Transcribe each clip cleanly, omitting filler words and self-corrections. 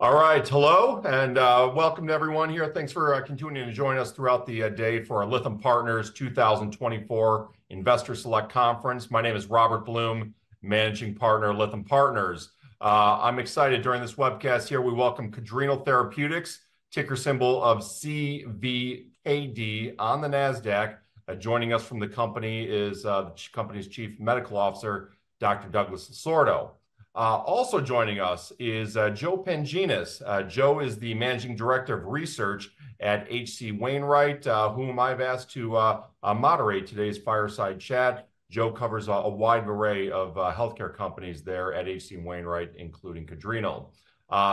All right, hello, and welcome to everyone here. Thanks for continuing to join us throughout the day for our Lytham Partners 2024 Investor Select Conference. My name is Robert Bloom, Managing Partner, Lytham Partners. I'm excited during this webcast here, we welcome Cadrenal Therapeutics, ticker symbol of CVKD on the NASDAQ. Joining us from the company is the company's Chief Medical Officer, Dr. Douglas Losordo. Also joining us is Joe Pantginis. Joe is the Managing Director of Research at HC Wainwright, whom I've asked to moderate today's fireside chat. Joe covers a wide array of healthcare companies there at HC Wainwright, including Cadrenal.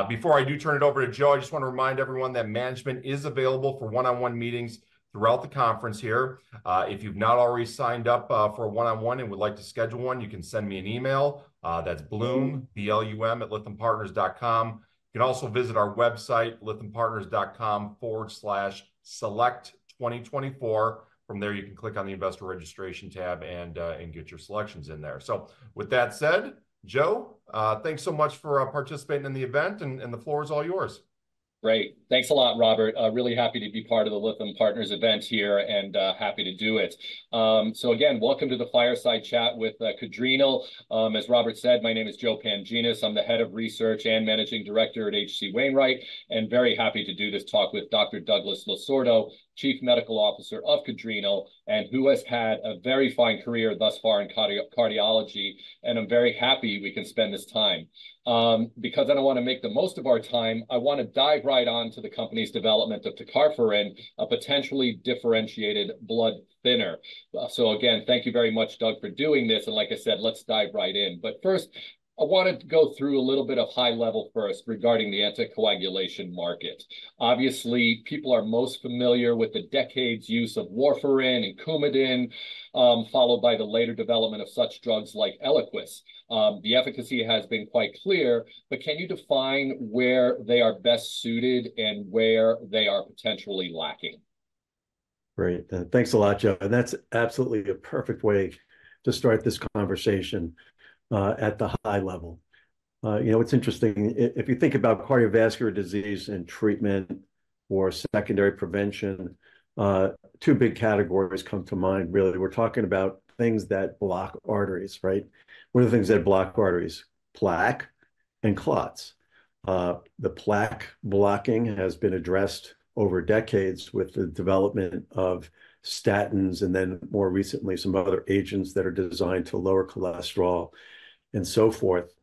Before I do turn it over to Joe, I just want to remind everyone that management is available for one-on-one meetings throughout the conference here. If you've not already signed up for a one-on-one and would like to schedule one, you can send me an email. That's Bloom, B-L-U-M, at lythampartners.com. You can also visit our website, lythampartners.com/select2024. From there, you can click on the investor registration tab and get your selections in there. So with that said, Joe, thanks so much for participating in the event, and the floor is all yours. Great. Thanks a lot, Robert. Really happy to be part of the Lytham Partners event here, and happy to do it. So again, welcome to the fireside chat with Cadrenal. As Robert said, my name is Joe Pantginis. I'm the head of research and managing director at HC Wainwright, and very happy to do this talk with Dr. Douglas Losordo, Chief Medical Officer of Cadrenal, and who has had a very fine career thus far in cardiology, and I'm very happy we can spend this time. Because I don't want to make the most of our time, I want to dive right on to the company's development of tecarfarin, a potentially differentiated blood thinner. So again, thank you very much, Doug, for doing this, and like I said, let's dive right in. But first, I wanted to go through a little bit of high level first regarding the anticoagulation market. Obviously, people are most familiar with the decades use of warfarin and Coumadin, followed by the later development of such drugs like Eliquis. The efficacy has been quite clear, but can you define where they are best suited and where they are potentially lacking? Great. Thanks a lot, Joe. And that's absolutely a perfect way to start this conversation. At the high level. You know, it's interesting, if you think about cardiovascular disease and treatment or secondary prevention, two big categories come to mind, really. We're talking about things that block arteries, right? What are the things that block arteries? Plaque and clots. The plaque blocking has been addressed over decades with the development of statins, and then more recently, some other agents that are designed to lower cholesterol and so forth.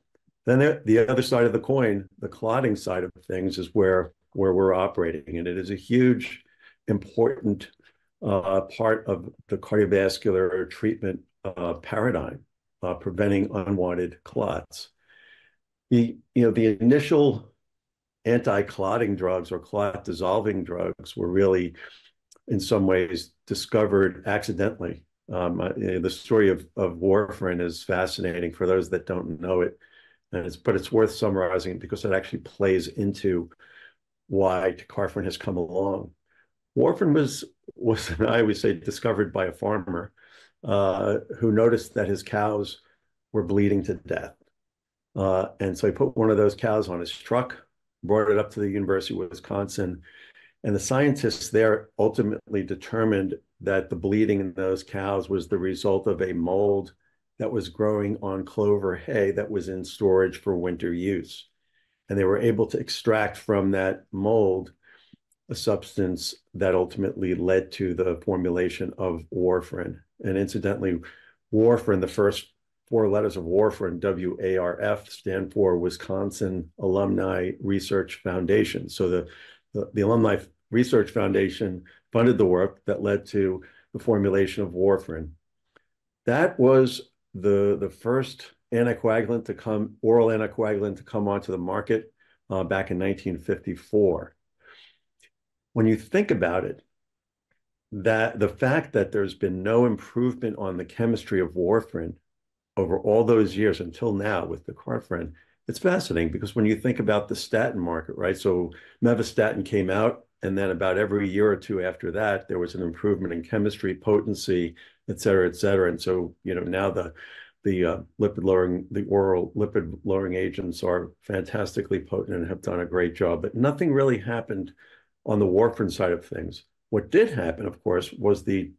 Then the other side of the coin, the clotting side of things, is where we're operating. And it is a huge, important part of the cardiovascular treatment paradigm, preventing unwanted clots. The initial anti-clotting drugs or clot-dissolving drugs were really, in some ways, discovered accidentally. The story of warfarin is fascinating for those that don't know it, and but it's worth summarizing because it actually plays into why tecarfarin has come along. Warfarin was, and I always say, discovered by a farmer who noticed that his cows were bleeding to death, and so he put one of those cows on his truck, brought it up to the University of Wisconsin. And the scientists there ultimately determined that the bleeding in those cows was the result of a mold that was growing on clover hay that was in storage for winter use. And they were able to extract from that mold a substance that ultimately led to the formulation of warfarin. And incidentally, warfarin, the first four letters of warfarin, W-A-R-F, stand for Wisconsin Alumni Research Foundation. So the Alumni Research Foundation funded the work that led to the formulation of warfarin. That was the first anticoagulant to come, oral anticoagulant to come onto the market back in 1954. When you think about it, that the fact that there's been no improvement on the chemistry of warfarin over all those years until now with tecarfarin, it's fascinating, because when you think about the statin market, right? So mevastatin came out, and then about every year or two after that, there was an improvement in chemistry, potency, et cetera, et cetera. And so, you know, now the the oral lipid lowering agents are fantastically potent and have done a great job, but nothing really happened on the warfarin side of things. What did happen, of course, was the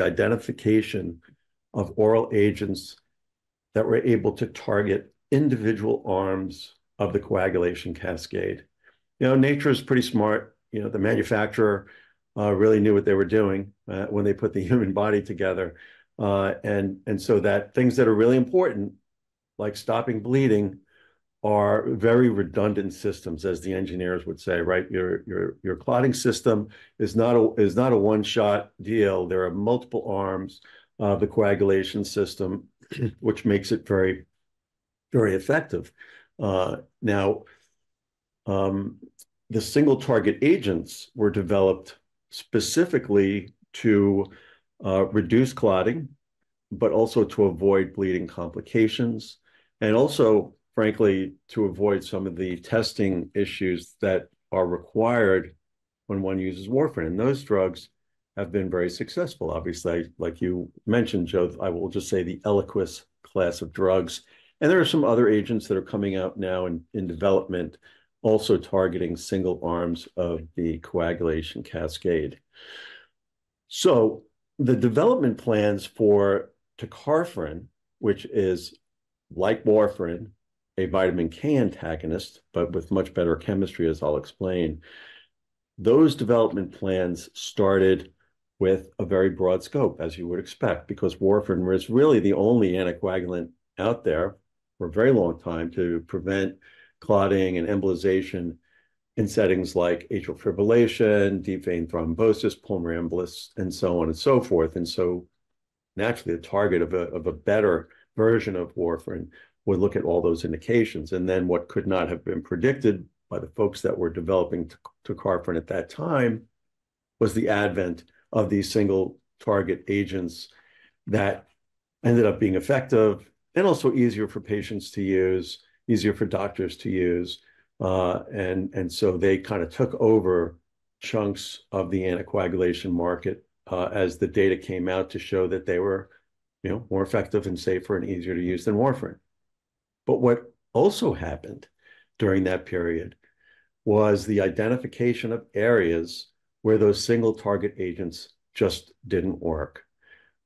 identification of oral agents that were able to target individual arms of the coagulation cascade. You know, nature is pretty smart. You know, the manufacturer really knew what they were doing when they put the human body together. And so that things that are really important, like stopping bleeding, are very redundant systems, as the engineers would say, right? Your clotting system is not a one-shot deal. There are multiple arms of the coagulation system, which makes it very, very effective. The single target agents were developed specifically to reduce clotting, but also to avoid bleeding complications, and also, frankly, to avoid some of the testing issues that are required when one uses warfarin. And those drugs have been very successful, obviously. Like you mentioned, Joe, I will just say the Eliquis class of drugs. And there are some other agents that are coming out now in development, also targeting single arms of the coagulation cascade. So the development plans for tecarfarin, which is like warfarin, a vitamin K antagonist, but with much better chemistry, as I'll explain, those development plans started with a very broad scope, as you would expect, because warfarin was really the only anticoagulant out there for a very long time to prevent clotting and embolization in settings like atrial fibrillation, deep vein thrombosis, pulmonary embolus, and so on and so forth. And so naturally, the target of a better version of warfarin would look at all those indications. And then what could not have been predicted by the folks that were developing tecarfarin at that time was the advent of these single target agents that ended up being effective and also easier for patients to use, easier for doctors to use. And so they kind of took over chunks of the anticoagulation market as the data came out to show that they were, you know, more effective and safer and easier to use than warfarin. But what also happened during that period was the identification of areas where those single target agents just didn't work.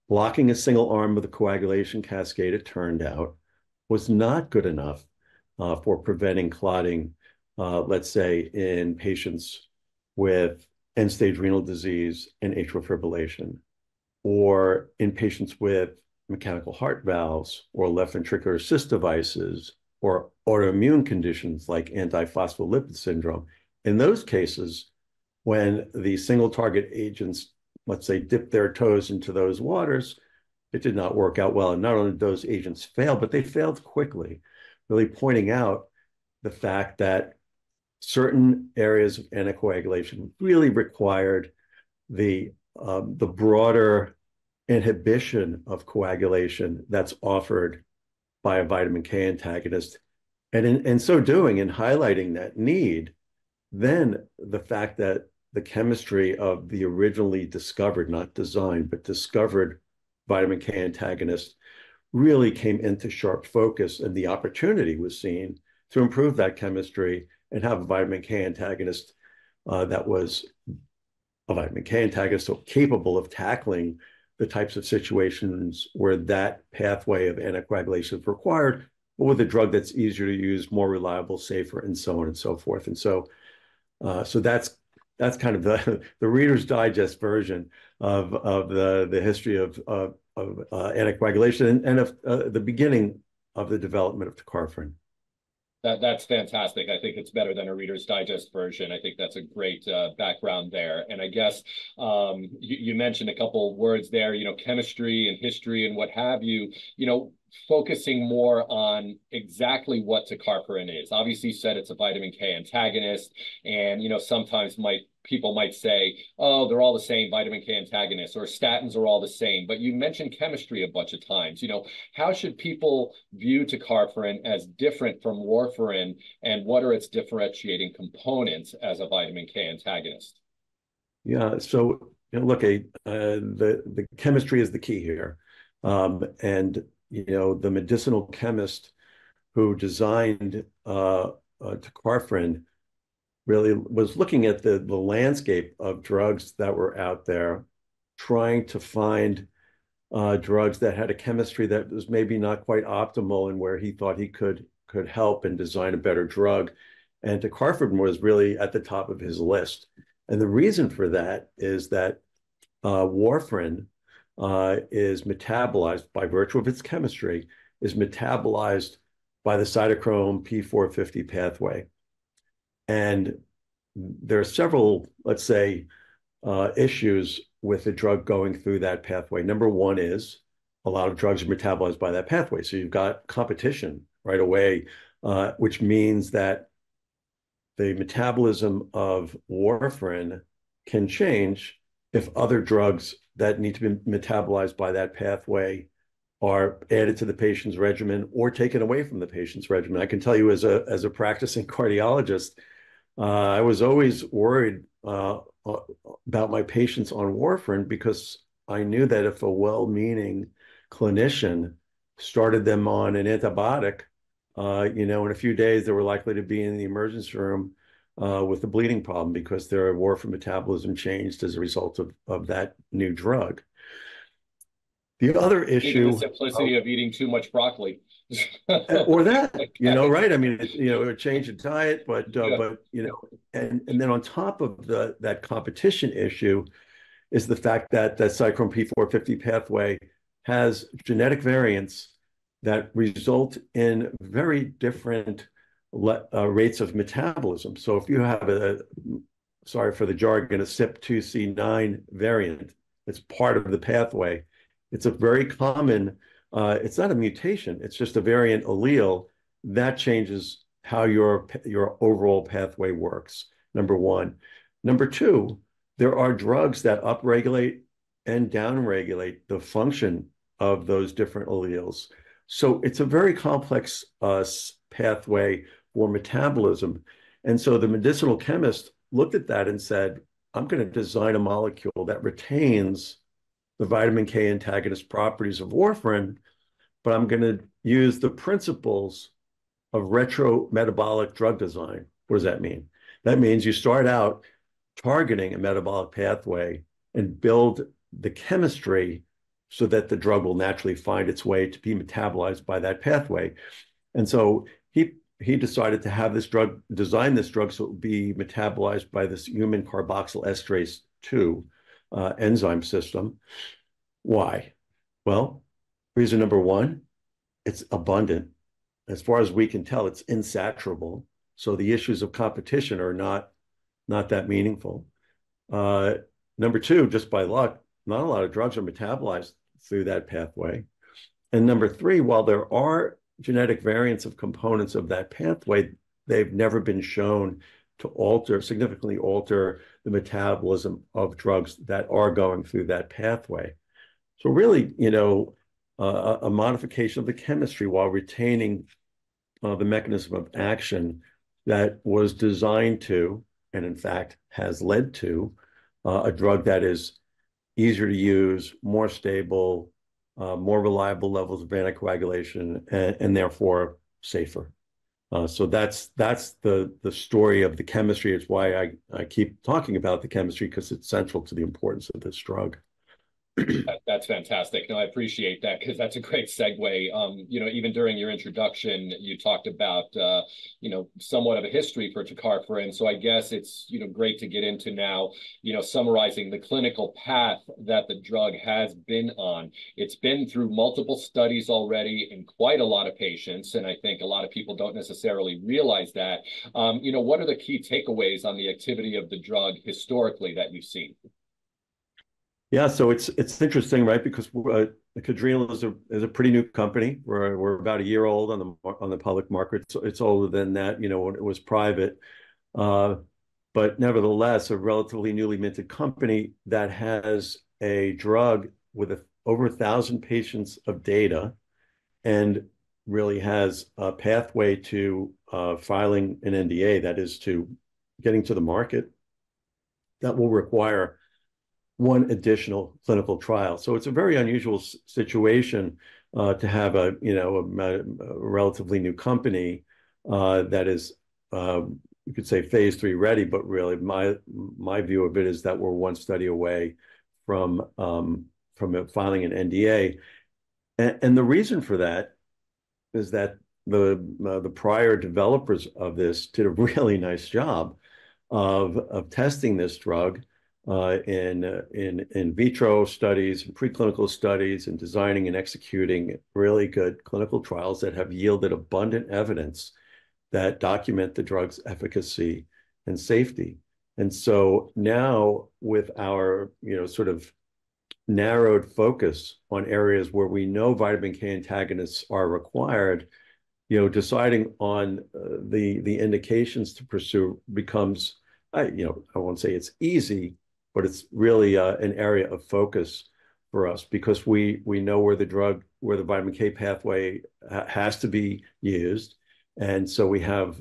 Blocking a single arm of the coagulation cascade, it turned out, was not good enough for preventing clotting, let's say, in patients with end-stage renal disease and atrial fibrillation, or in patients with mechanical heart valves or left ventricular assist devices or autoimmune conditions like antiphospholipid syndrome. In those cases, when the single target agents, let's say, dip their toes into those waters, it did not work out well. And not only did those agents fail, but they failed quickly, really pointing out the fact that certain areas of anticoagulation really required the broader inhibition of coagulation that's offered by a vitamin K antagonist. And in so doing, in highlighting that need, then the fact that the chemistry of the originally discovered, not designed, but discovered vitamin K antagonist really came into sharp focus, and the opportunity was seen to improve that chemistry and have a vitamin K antagonist that was a vitamin K antagonist so capable of tackling the types of situations where that pathway of anticoagulation is required, but with a drug that's easier to use, more reliable, safer, and so on and so forth. And so that's kind of the Reader's Digest version of the history of anticoagulation and of the beginning of the development of tecarfarin. That's fantastic. I think it's better than a Reader's Digest version. I think that's a great background there. And I guess you mentioned a couple of words there, you know, chemistry and history and what have you, you know, focusing more on exactly what tecarfarin is. Obviously, you said it's a vitamin K antagonist, and, you know, sometimes people might say, oh, they're all the same, vitamin K antagonists, or statins are all the same. But you mentioned chemistry a bunch of times. You know, how should people view tecarfarin as different from warfarin, and what are its differentiating components as a vitamin K antagonist? Yeah, so you know, look, the chemistry is the key here. And the medicinal chemist who designed tecarfarin really was looking at the landscape of drugs that were out there, trying to find drugs that had a chemistry that was maybe not quite optimal and where he thought he could help and design a better drug. And tecarfarin was really at the top of his list. And the reason for that is that warfarin is metabolized by virtue of its chemistry, is metabolized by the cytochrome P450 pathway. And there are several, let's say, issues with the drug going through that pathway. Number one is a lot of drugs are metabolized by that pathway. So you've got competition right away, which means that the metabolism of warfarin can change if other drugs that need to be metabolized by that pathway are added to the patient's regimen or taken away from the patient's regimen. I can tell you as a practicing cardiologist, I was always worried about my patients on warfarin because I knew that if a well-meaning clinician started them on an antibiotic, in a few days they were likely to be in the emergency room with a bleeding problem because their warfarin metabolism changed as a result of that new drug. The other issue, the simplicity of eating too much broccoli, or that, right? I mean, a change in diet, and then on top of that competition issue is the fact that that cytochrome P450 pathway has genetic variants that result in very different rates of metabolism. So if you have sorry for the jargon, a CYP2C9 variant, it's part of the pathway. It's a very common, it's not a mutation, it's just a variant allele that changes how your overall pathway works, number one. Number two, there are drugs that upregulate and downregulate the function of those different alleles. So it's a very complex pathway for metabolism. And so the medicinal chemist looked at that and said, I'm going to design a molecule that retains the vitamin K antagonist properties of warfarin, but I'm going to use the principles of retrometabolic drug design. What does that mean? That means you start out targeting a metabolic pathway and build the chemistry so that the drug will naturally find its way to be metabolized by that pathway. And so he decided to have this drug, design this drug so it would be metabolized by this human carboxyl esterase II enzyme system. Why? Well, reason number one, it's abundant. As far as we can tell, it's insatiable. So the issues of competition are not that meaningful. Number two, just by luck, not a lot of drugs are metabolized through that pathway. And number three, while there are genetic variants of components of that pathway, they've never been shown to significantly alter the metabolism of drugs that are going through that pathway. So really, a modification of the chemistry while retaining the mechanism of action that was designed to, and in fact has led to, a drug that is easier to use, more stable, more reliable levels of anticoagulation, and therefore safer. So that's the story of the chemistry. It's why I keep talking about the chemistry, because it's central to the importance of this drug. That's fantastic. No, I appreciate that, because that's a great segue. Even during your introduction, you talked about, somewhat of a history for tecarfarin. So I guess it's, great to get into now, summarizing the clinical path that the drug has been on. It's been through multiple studies already in quite a lot of patients. And I think a lot of people don't necessarily realize that. What are the key takeaways on the activity of the drug historically that you've seen? Yeah, so it's interesting, right? Because Cadrenal is a pretty new company. We're about a year old on the public market. So it's older than that, when it was private, but nevertheless, a relatively newly minted company that has a drug with over 1,000 patients of data, and really has a pathway to filing an NDA, that is to getting to the market, that will require one additional clinical trial. So it's a very unusual situation to have a, you know, a relatively new company that is, you could say, phase three ready, but really my view of it is that we're one study away from filing an NDA. And the reason for that is that the prior developers of this did a really nice job of testing this drug in vitro studies, preclinical studies, and designing and executing really good clinical trials that have yielded abundant evidence that document the drug's efficacy and safety. And so now with our, you know, sort of narrowed focus on areas where we know vitamin K antagonists are required, you know, deciding on the indications to pursue becomes, you know, I won't say it's easy, but it's really an area of focus for us, because we know where the vitamin K pathway has to be used. And so we have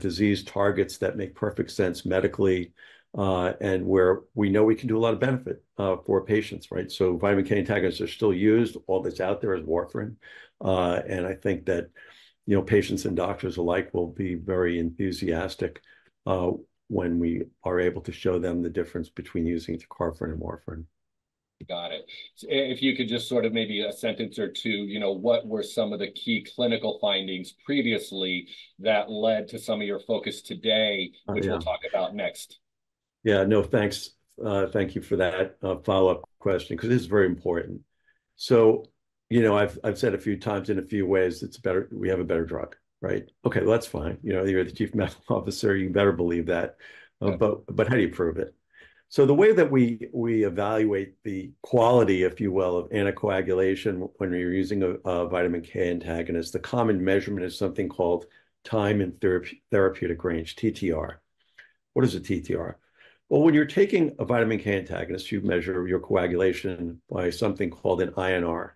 disease targets that make perfect sense medically, and where we know we can do a lot of benefit for patients, right? So vitamin K antagonists are still used. All that's out there is warfarin. And I think that, you know, patients and doctors alike will be very enthusiastic when we are able to show them the difference between using tecarfarin and warfarin. Got it. If you could just sort of maybe a sentence or two, you know, what were some of the key clinical findings previously that led to some of your focus today, which we'll talk about next? Yeah, no, thanks. Thank you for that follow-up question, because it's very important. So, you know, I've said a few times in a few ways, it's better, we have a better drug, right? Okay, well, that's fine. You know, you're the chief medical officer, you better believe that. But how do you prove it? So the way that we evaluate the quality, if you will, of anticoagulation when you're using a vitamin K antagonist, the common measurement is something called time in therapeutic range, TTR. What is a TTR? Well, when you're taking a vitamin K antagonist, you measure your coagulation by something called an INR,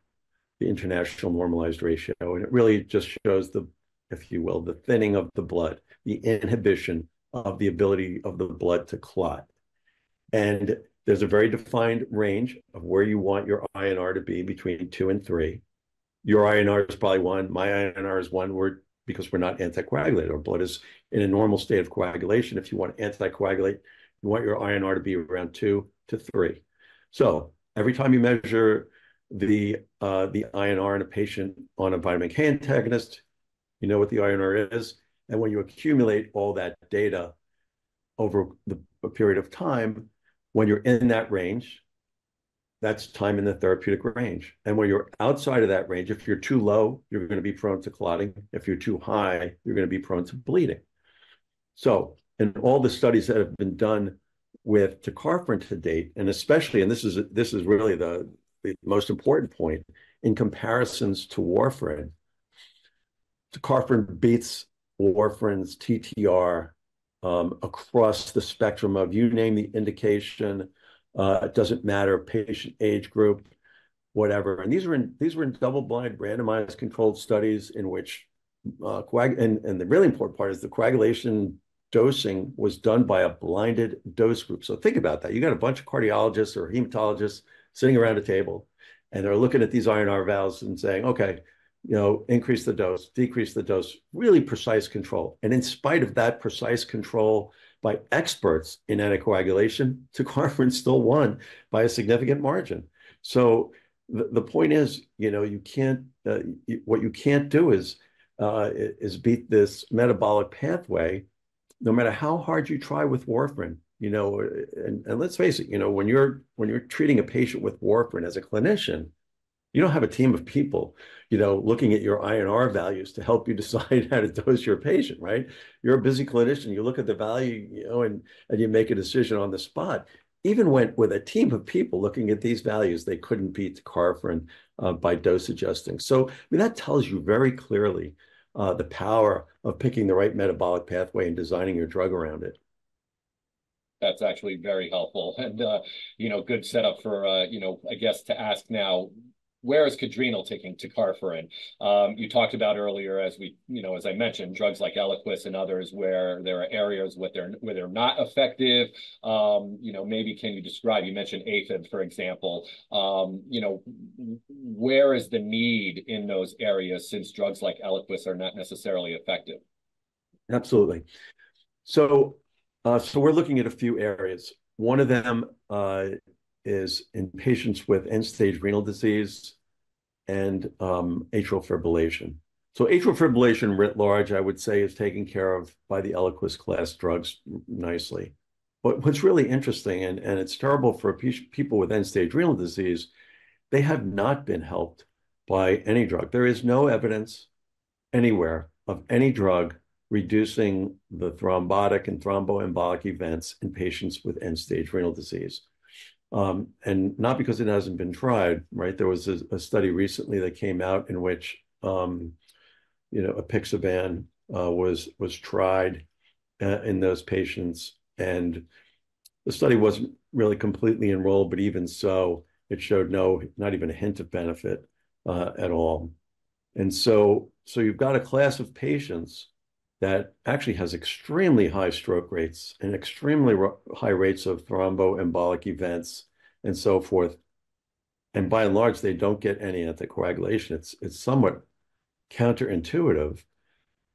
the international normalized ratio. And it really just shows the, if you will, the thinning of the blood, the inhibition of the ability of the blood to clot. And there's a very defined range of where you want your INR to be, between 2 and 3. Your INR is probably 1. My INR is 1. Because we're not anticoagulated. Our blood is in a normal state of coagulation. If you want to anticoagulate, you want your INR to be around 2 to 3. So every time you measure the INR in a patient on a vitamin K antagonist, you know what the INR is. And when you accumulate all that data over a period of time, when you're in that range, that's time in the therapeutic range. And when you're outside of that range, if you're too low, you're going to be prone to clotting. If you're too high, you're going to be prone to bleeding. So in all the studies that have been done with tecarfarin to date, and especially, and this is really the most important point, in comparisons to warfarin, tecarfarin beats warfarin's TTR across the spectrum of, you name the indication, it doesn't matter, patient, age group, whatever. And these were in double-blind, randomized, controlled studies in which and the really important part is the coagulation dosing was done by a blinded dose group. So think about that. You got a bunch of cardiologists or hematologists sitting around a table, and they're looking at these INR values and saying, okay, you know, increase the dose, decrease the dose, really precise control. And in spite of that precise control by experts in anticoagulation, tecarfarin still won by a significant margin. So the point is, you know, you can't, what you can't do is beat this metabolic pathway, no matter how hard you try with warfarin, you know, and let's face it, you know, when you're treating a patient with warfarin as a clinician, you don't have a team of people, you know, looking at your INR values to help you decide how to dose your patient, right? You're a busy clinician. You look at the value, you know, and you make a decision on the spot. Even when with a team of people looking at these values, they couldn't beat tecarfarin by dose adjusting. So I mean, that tells you very clearly the power of picking the right metabolic pathway and designing your drug around it. That's actually very helpful, and you know, good setup for I guess to ask now, where is Cadrenal taking tecarfarin? You talked about earlier, as we, as I mentioned, drugs like Eliquis and others, where there are areas where they're not effective. Maybe can you describe? You mentioned AFIB, for example. Where is the need in those areas, since drugs like Eliquis are not necessarily effective? Absolutely. So we're looking at a few areas. One of them is in patients with end-stage renal disease and atrial fibrillation. So atrial fibrillation writ large, I would say, is taken care of by the Eliquis class drugs nicely. But what's really interesting, and it's terrible for people with end-stage renal disease, they have not been helped by any drug. There is no evidence anywhere of any drug reducing the thrombotic and thromboembolic events in patients with end-stage renal disease. And not because it hasn't been tried, right? There was a study recently that came out in which, apixaban was tried in those patients. And the study wasn't really completely enrolled, but even so, it showed not even a hint of benefit at all. And so you've got a class of patients that actually has extremely high stroke rates and extremely high rates of thromboembolic events and so forth. And by and large, they don't get any anticoagulation. It's somewhat counterintuitive,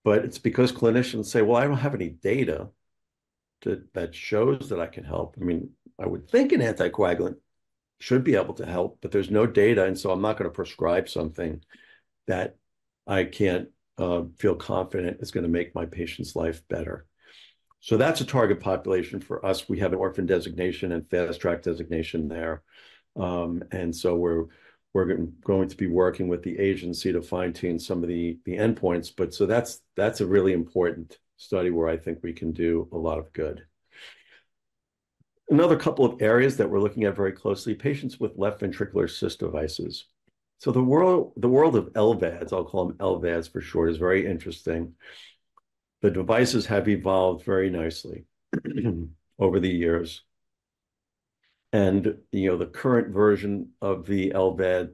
but it's because clinicians say, well, I don't have any data that shows that I can help. I mean, I would think an anticoagulant should be able to help, but there's no data. And so I'm not going to prescribe something that I can't feel confident is going to make my patient's life better. So that's a target population for us. We have an orphan designation and fast track designation there. And so we're going to be working with the agency to fine tune some of the endpoints. But so that's a really important study where I think we can do a lot of good. Another couple of areas that we're looking at very closely, patients with left ventricular cyst devices. So the world of LVADs, I'll call them LVADs for short, is very interesting. The devices have evolved very nicely over the years. And, the current version of the LVAD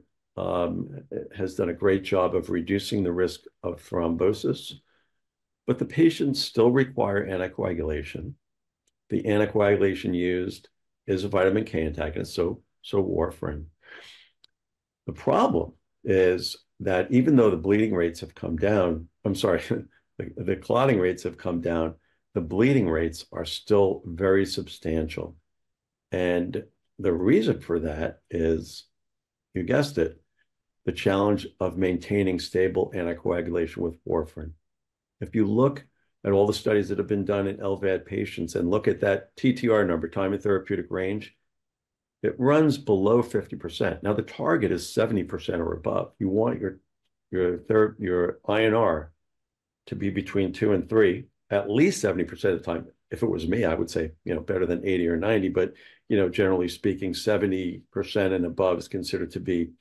has done a great job of reducing the risk of thrombosis, but the patients still require anticoagulation. The anticoagulation used is a vitamin K antagonist, so warfarin. The problem is that even though the bleeding rates have come down, I'm sorry, the clotting rates have come down, the bleeding rates are still very substantial. And the reason for that is, you guessed it, the challenge of maintaining stable anticoagulation with warfarin. If you look at all the studies that have been done in LVAD patients and look at that TTR number, time in therapeutic range, it runs below 50%. Now the target is 70% or above. You want your INR to be between 2 and 3, at least 70% of the time. If it was me, I would say, better than 80 or 90, but, generally speaking, 70% and above is considered to be,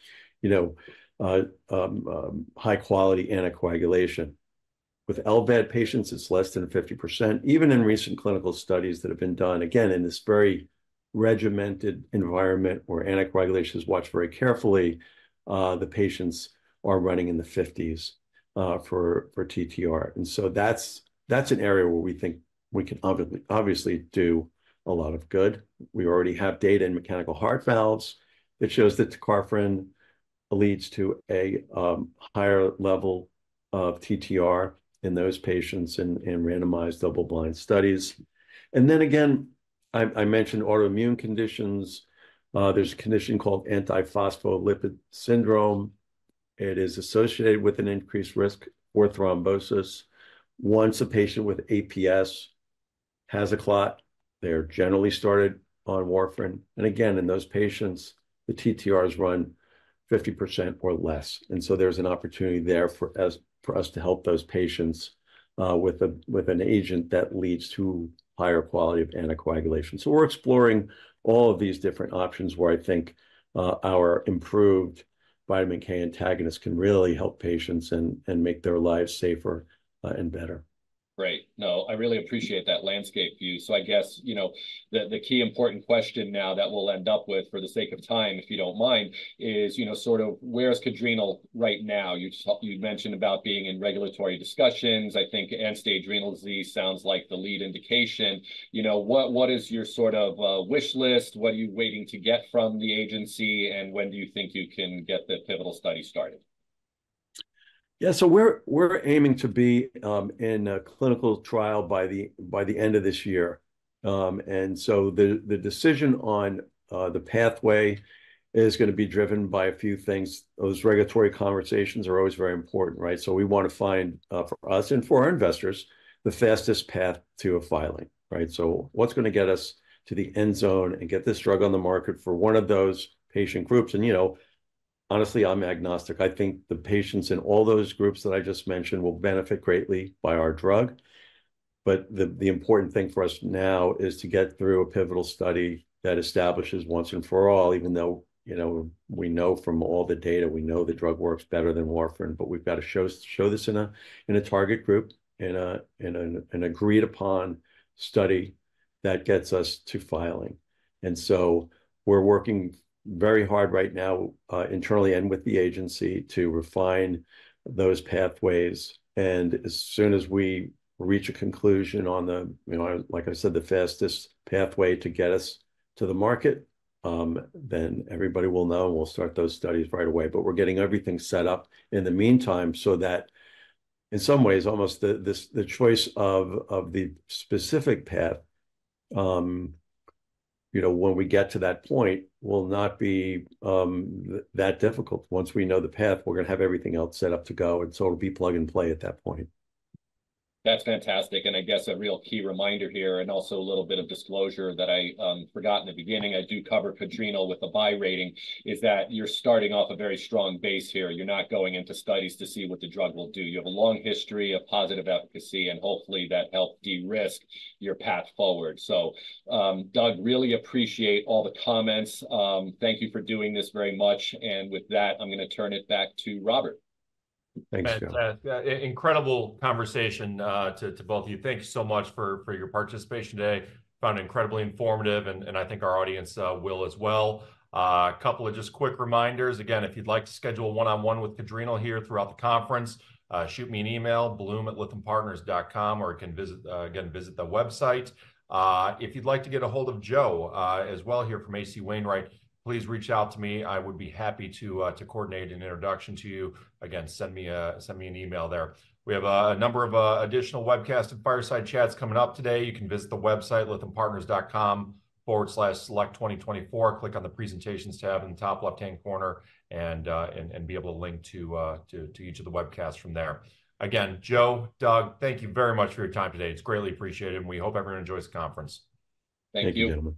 high quality anticoagulation. With LVAD patients, it's less than 50%, even in recent clinical studies that have been done, again, in this very regimented environment where anticoagulation is watched very carefully, the patients are running in the 50s for TTR. And so that's an area where we think we can obviously do a lot of good. We already have data in mechanical heart valves that shows that tecarfarin leads to a higher level of TTR in those patients in randomized double-blind studies. And then again, I mentioned autoimmune conditions. There's a condition called antiphospholipid syndrome. It is associated with an increased risk for thrombosis. Once a patient with APS has a clot, they're generally started on warfarin. And again, in those patients, the TTRs run 50% or less. And so there's an opportunity there for us to help those patients with an agent that leads to higher quality of anticoagulation. So we're exploring all of these different options where I think our improved vitamin K antagonists can really help patients and make their lives safer and better. Great. No, I really appreciate that landscape view. So I guess, you know, the key important question now that we'll end up with for the sake of time, if you don't mind, is, you know, sort of where's Cadrenal right now? You mentioned about being in regulatory discussions. I think end-stage renal disease sounds like the lead indication. You know, what is your sort of wish list? What are you waiting to get from the agency? And when do you think you can get the pivotal study started? Yeah, so we're aiming to be in a clinical trial by the end of this year, and so the decision on the pathway is going to be driven by a few things. Those regulatory conversations are always very important, right? So we want to find for us and for our investors the fastest path to a filing, right? So what's going to get us to the end zone and get this drug on the market for one of those patient groups, and you know. Honestly, I'm agnostic. I think the patients in all those groups that I just mentioned will benefit greatly by our drug. But the important thing for us now is to get through a pivotal study that establishes once and for all, even though, you know, we know from all the data, we know the drug works better than warfarin, but we've got to show this in a target group, in an agreed upon study that gets us to filing. And so we're working very hard right now internally and with the agency to refine those pathways. And as soon as we reach a conclusion on the, you know, like I said, the fastest pathway to get us to the market, then everybody will know and we'll start those studies right away. But we're getting everything set up in the meantime so that in some ways almost the choice of the specific path, you know, when we get to that point, will not be that difficult. Once we know the path, we're going to have everything else set up to go, and so it'll be plug and play at that point. That's fantastic, and I guess a real key reminder here, and also a little bit of disclosure that I forgot in the beginning. I do cover Cadrenal with a buy rating, is that you're starting off a very strong base here. You're not going into studies to see what the drug will do. You have a long history of positive efficacy, and hopefully that helped de-risk your path forward. So, Doug, really appreciate all the comments. Thank you for doing this very much, and with that, I'm going to turn it back to Robert. Thanks, Joe. Incredible conversation to both of you. Thank you so much for your participation today. Found it incredibly informative, and I think our audience will as well. A couple of just quick reminders. Again, if you'd like to schedule one-on-one with Cadrenal here throughout the conference, shoot me an email, bloom@lythampartners.com, or you can visit the website. If you'd like to get a hold of Joe as well here from HC Wainwright, please reach out to me. I would be happy to coordinate an introduction to you. Again, send me an email there. We have a number of additional webcasts and fireside chats coming up today. You can visit the website, lythampartners.com/select2024. Click on the presentations tab in the top left-hand corner and be able to link to each of the webcasts from there. Again, Joe, Doug, thank you very much for your time today. It's greatly appreciated, and we hope everyone enjoys the conference. Thank you. Gentlemen.